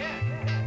Yeah.